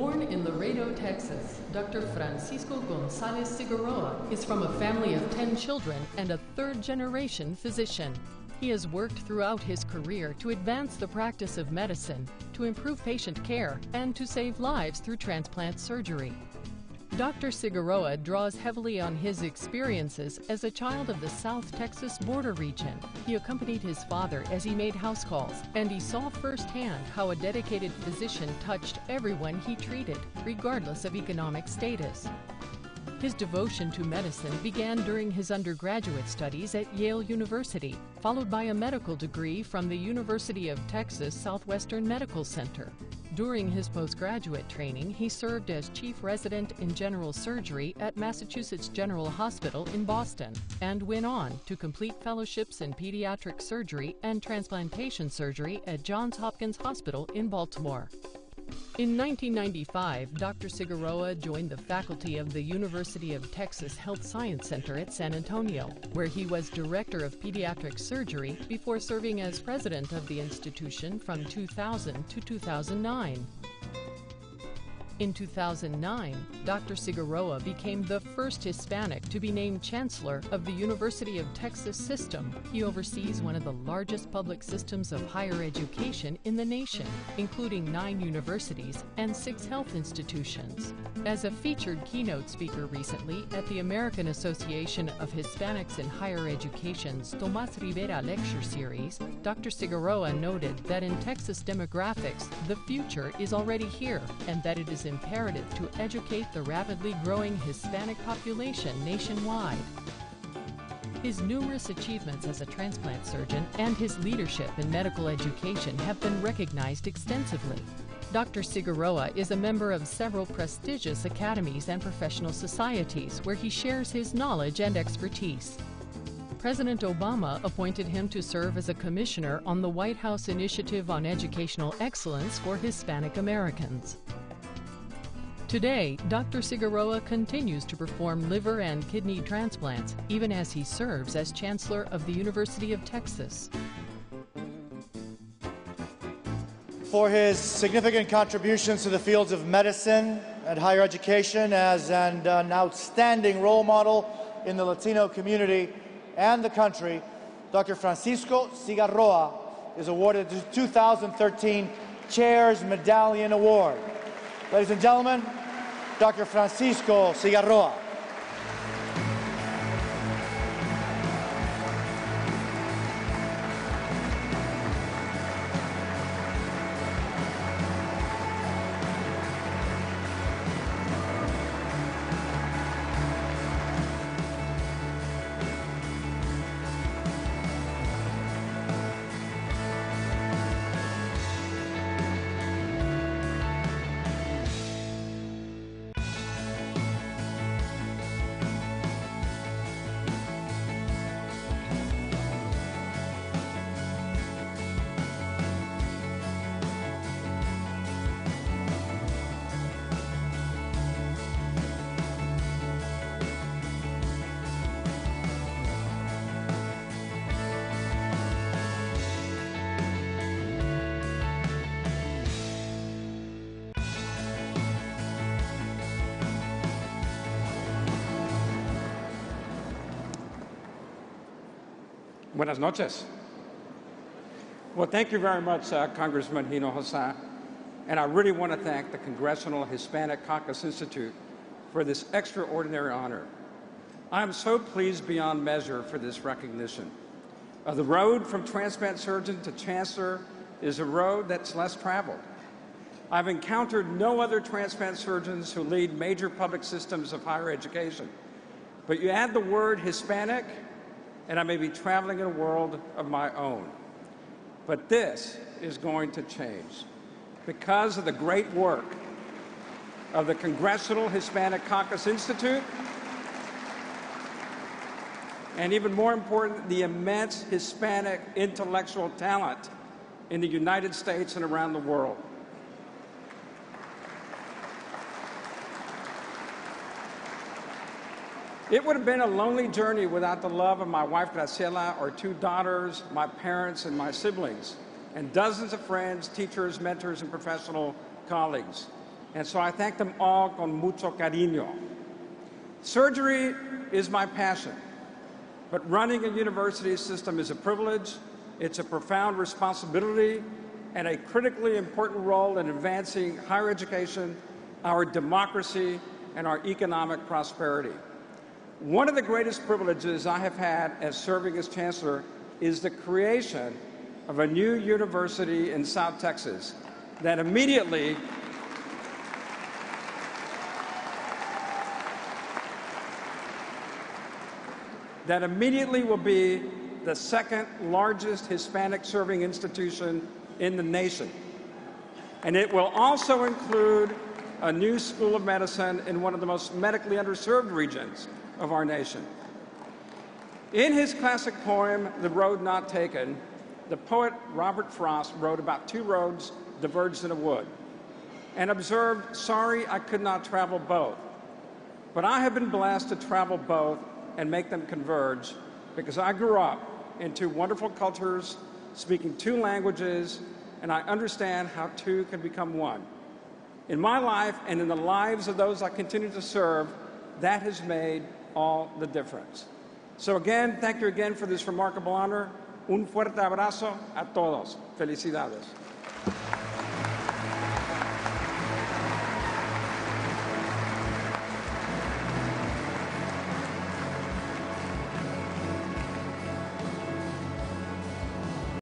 Born in Laredo, Texas, Dr. Francisco Gonzalez Cigarroa is from a family of 10 children and a third-generation physician. He has worked throughout his career to advance the practice of medicine, to improve patient care, and to save lives through transplant surgery. Dr. Cigarroa draws heavily on his experiences as a child of the South Texas border region. He accompanied his father as he made house calls, and he saw firsthand how a dedicated physician touched everyone he treated, regardless of economic status. His devotion to medicine began during his undergraduate studies at Yale University, followed by a medical degree from the University of Texas Southwestern Medical Center. During his postgraduate training, he served as chief resident in general surgery at Massachusetts General Hospital in Boston, and went on to complete fellowships in pediatric surgery and transplantation surgery at Johns Hopkins Hospital in Baltimore. In 1995, Dr. Cigarroa joined the faculty of the University of Texas Health Science Center at San Antonio, where he was director of pediatric surgery before serving as president of the institution from 2000 to 2009. In 2009, Dr. Cigarroa became the first Hispanic to be named Chancellor of the University of Texas System. He oversees one of the largest public systems of higher education in the nation, including 9 universities and 6 health institutions. As a featured keynote speaker recently at the American Association of Hispanics in Higher Education's Tomas Rivera Lecture Series, Dr. Cigarroa noted that in Texas demographics, the future is already here and that it is imperative to educate the rapidly growing Hispanic population nationwide. His numerous achievements as a transplant surgeon and his leadership in medical education have been recognized extensively. Dr. Cigarroa is a member of several prestigious academies and professional societies where he shares his knowledge and expertise. President Obama appointed him to serve as a commissioner on the White House Initiative on Educational Excellence for Hispanic Americans. Today, Dr. Cigarroa continues to perform liver and kidney transplants, even as he serves as Chancellor of the University of Texas. For his significant contributions to the fields of medicine and higher education as an outstanding role model in the Latino community and the country, Dr. Francisco Cigarroa is awarded the 2013 Chair's Medallion Award. Ladies and gentlemen, Dr. Francisco Cigarroa. Buenas noches. Well, thank you very much, Congressman Hinojosa, and I really want to thank the Congressional Hispanic Caucus Institute for this extraordinary honor. I am so pleased beyond measure for this recognition. The road from transplant surgeon to chancellor is a road that's less traveled. I've encountered no other transplant surgeons who lead major public systems of higher education, but you add the word Hispanic, and I may be traveling in a world of my own. But this is going to change because of the great work of the Congressional Hispanic Caucus Institute, and even more important, the immense Hispanic intellectual talent in the United States and around the world. It would have been a lonely journey without the love of my wife, Graciela, our 2 daughters, my parents, and my siblings, and dozens of friends, teachers, mentors, and professional colleagues. And so I thank them all con mucho cariño. Surgery is my passion, but running a university system is a privilege, it's a profound responsibility, and a critically important role in advancing higher education, our democracy, and our economic prosperity. One of the greatest privileges I have had as serving as chancellor is the creation of a new university in South Texas that immediately will be the second largest Hispanic serving institution in the nation. And it will also include a new school of medicine in one of the most medically underserved regions of our nation. In his classic poem, The Road Not Taken, the poet Robert Frost wrote about two roads diverged in a wood and observed, "Sorry I could not travel both, but I have been blessed to travel both and make them converge, because I grew up in two wonderful cultures, speaking two languages, and I understand how two can become one." In my life and in the lives of those I continue to serve, that has made all the difference. So again, thank you again for this remarkable honor. Un fuerte abrazo a todos. Felicidades.